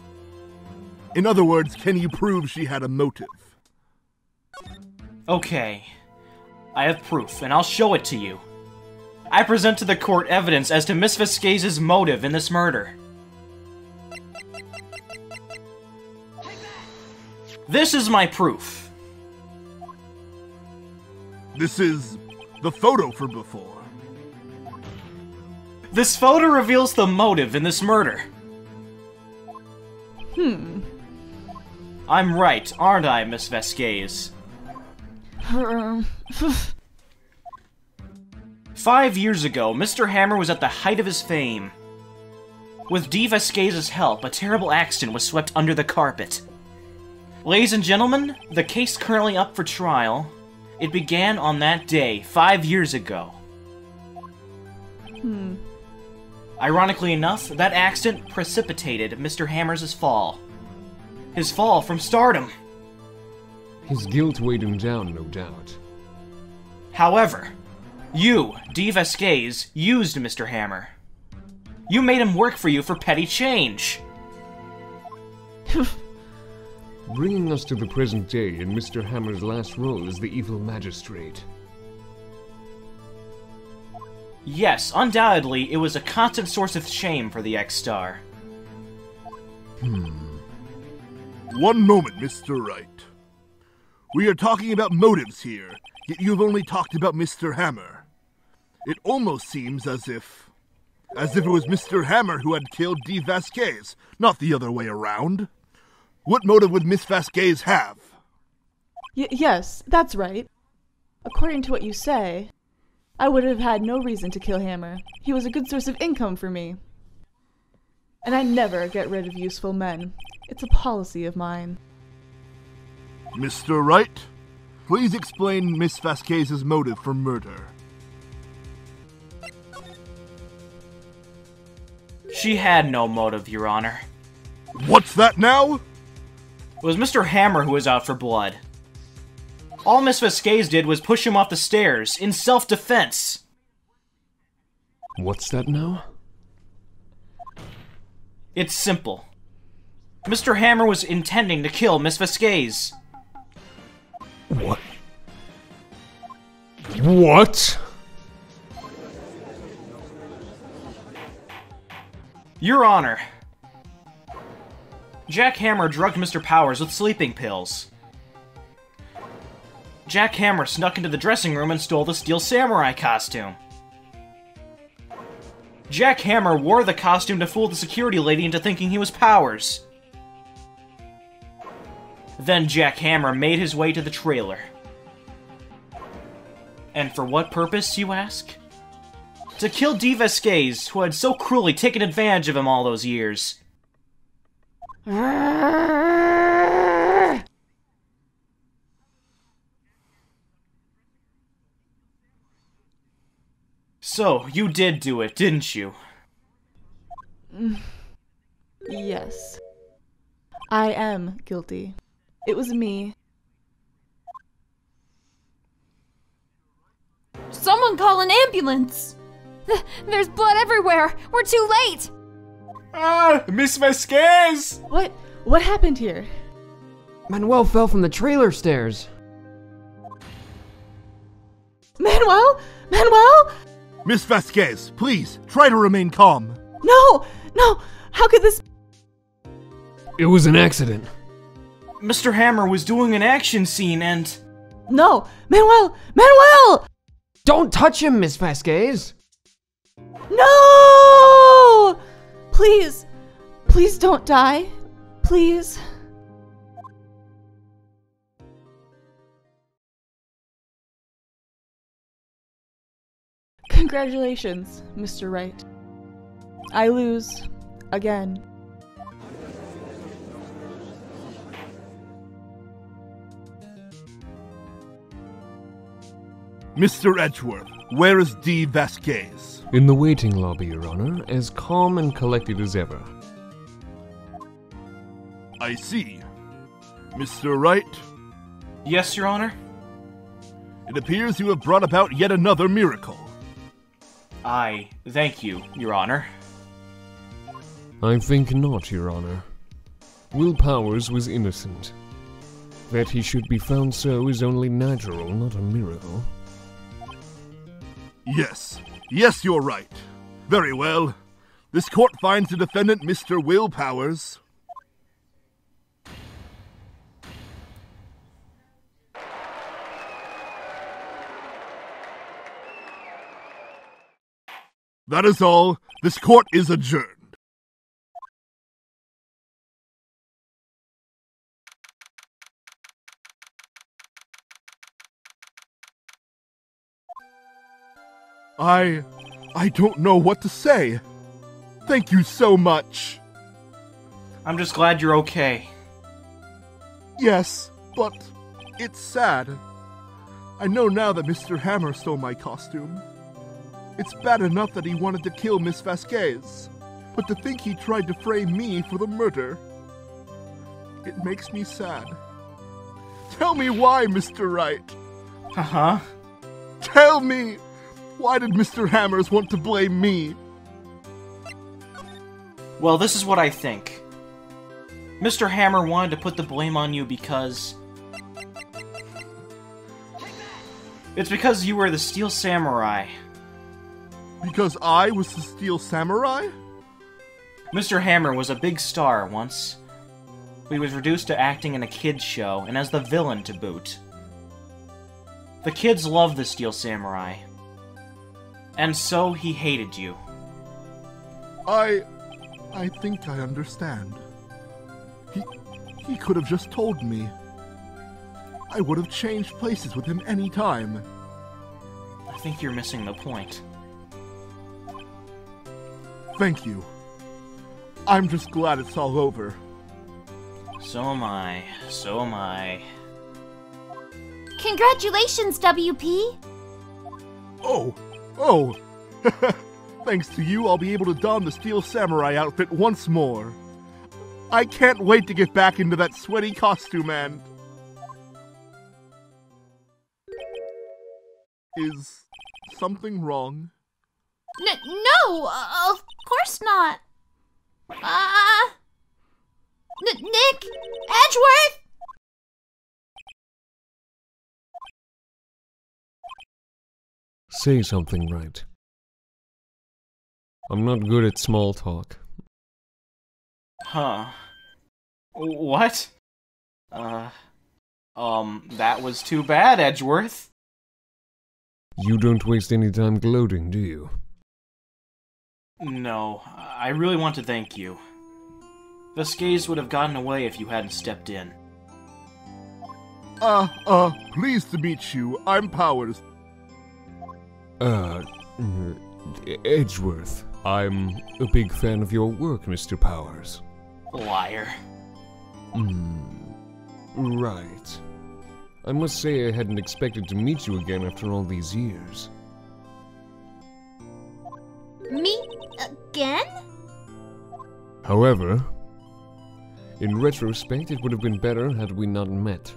In other words, can you prove she had a motive? Okay. I have proof, and I'll show it to you. I present to the court evidence as to Miss Vasquez's motive in this murder. This is my proof. This is the photo from before. This photo reveals the motive in this murder. Hmm. I'm right, aren't I, Miss Vasquez? Five years ago, Mister Hammer was at the height of his fame. With Dee Vasquez's help, a terrible accident was swept under the carpet. Ladies and gentlemen, the case currently up for trial. It began on that day, five years ago. Hmm. Ironically enough, that accident precipitated Mister Hammer's fall. His fall from stardom. His guilt weighed him down, no doubt. However, you, Dee Vasquez, used Mister Hammer. You made him work for you for petty change. Bringing us to the present day and Mister Hammer's last role as the evil magistrate. Yes, undoubtedly, it was a constant source of shame for the X-Star. Hmm. One moment, Mister Wright. We are talking about motives here, yet you've only talked about Mister Hammer. It almost seems as if... as if it was Mister Hammer who had killed Dee Vasquez, not the other way around. What motive would Miss Vasquez have? Y- yes, that's right. According to what you say, I would have had no reason to kill Hammer. He was a good source of income for me. And I never get rid of useful men. It's a policy of mine. Mister Wright, please explain Miss Vasquez's motive for murder. She had no motive, Your Honor. What's that now? It was Mister Hammer who was out for blood. All Miss Vasquez did was push him off the stairs, in self-defense. What's that now? It's simple. Mister Hammer was intending to kill Miss Vasquez. What? What? Your Honor. Jack Hammer drugged Mister Powers with sleeping pills. Jack Hammer snuck into the dressing room and stole the Steel Samurai costume. Jack Hammer wore the costume to fool the security lady into thinking he was Powers. Then Jack Hammer made his way to the trailer. And for what purpose, you ask? To kill Dee Vasquez, who had so cruelly taken advantage of him all those years. So, you did do it, didn't you? Yes. I am guilty. It was me. Someone call an ambulance! Th- there's blood everywhere! We're too late! Ah, Miss Vasquez! What? What happened here? Manuel fell from the trailer stairs. Manuel? Manuel? Miss Vasquez, please, try to remain calm. No! No! How could this... It was an accident. Mister Hammer was doing an action scene and... No! Manuel! Manuel! Don't touch him, Miss Vasquez! No! Please, please don't die. Please. Congratulations, Mister Wright. I lose again. Mister Edgeworth, where is Dee Vasquez? In the waiting lobby, Your Honor, as calm and collected as ever. I see. Mister Wright, Yes, Your Honor? It appears you have brought about yet another miracle. I thank you, Your Honor. I think not, Your Honor. Will Powers was innocent. That he should be found so is only natural, not a miracle. Yes. Yes, you're right. Very well. This court finds the defendant, Mister Will Powers. That is all. This court is adjourned. I... I don't know what to say. Thank you so much. I'm just glad you're okay. Yes, but it's sad. I know now that Mister Hammer stole my costume. It's bad enough that he wanted to kill Miss Vasquez, but to think he tried to frame me for the murder, it makes me sad. Tell me why, Mister Wright. Uh-huh. Tell me! Why did Mister Hammers want to blame me? Well, this is what I think. Mister Hammer wanted to put the blame on you because... It's because you were the Steel Samurai. Because I was the Steel Samurai? Mister Hammer was a big star once. He was reduced to acting in a kids' show, and as the villain to boot. The kids loved the Steel Samurai. And so he hated you. I... I think I understand. He... he could have just told me. I would have changed places with him any time. I think you're missing the point. Thank you. I'm just glad it's all over. So am I. So am I. Congratulations, W P! Oh... Oh! Thanks to you, I'll be able to don the Steel Samurai outfit once more. I can't wait to get back into that sweaty costume and... Is something wrong? N- no! Uh, of course not! Uh... N- Nick! Edgeworth! Say something, Wright. I'm not good at small talk. Huh. What? Uh... Um, that was too bad, Edgeworth. You don't waste any time gloating, do you? No, I really want to thank you. Vasquez would have gotten away if you hadn't stepped in. Uh, uh, pleased to meet you. I'm Powers. Uh, Edgeworth, I'm a big fan of your work, Mister Powers. Liar. Mm, right. I must say I hadn't expected to meet you again after all these years. Me again? However, in retrospect, it would have been better had we not met.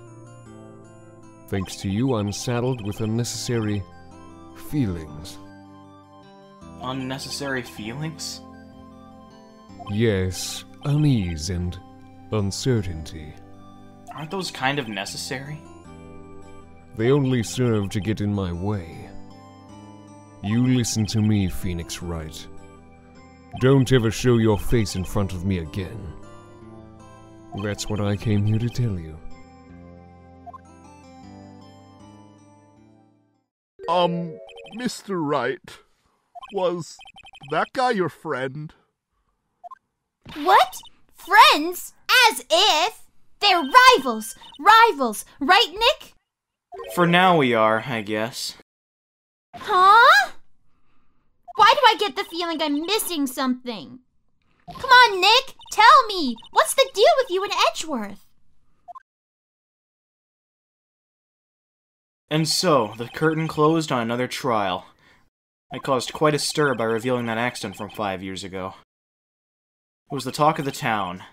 Thanks to you, I'm saddled with unnecessary... feelings. Unnecessary feelings? Yes, unease and uncertainty. Aren't those kind of necessary? They only serve to get in my way. You listen to me, Phoenix Wright. Don't ever show your face in front of me again. That's what I came here to tell you. Um... Mister Wright, was that guy your friend? What? Friends? As if! They're rivals! Rivals! Right, Nick? For now we are, I guess. Huh? Why do I get the feeling I'm missing something? Come on, Nick! Tell me! What's the deal with you and Edgeworth? And so, the curtain closed on another trial. I caused quite a stir by revealing that accident from five years ago. It was the talk of the town.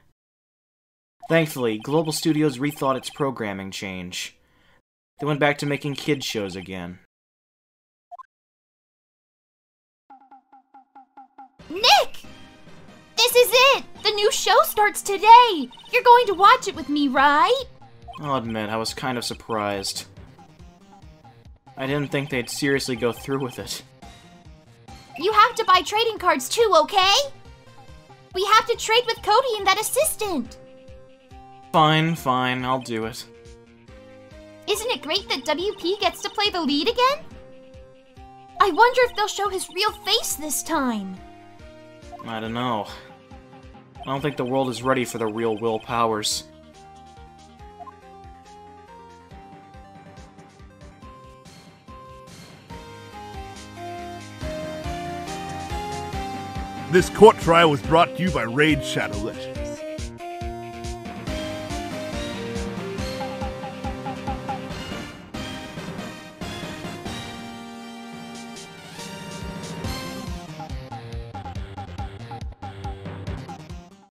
Thankfully, Global Studios rethought its programming change. They went back to making kid shows again. Nick! This is it! The new show starts today! You're going to watch it with me, right? I'll admit, I was kind of surprised. I didn't think they'd seriously go through with it. You have to buy trading cards too, okay? We have to trade with Cody and that assistant! Fine, fine, I'll do it. Isn't it great that W P gets to play the lead again? I wonder if they'll show his real face this time. I don't know. I don't think the world is ready for the real Will Powers. This court trial was brought to you by Raid Shadow Legends.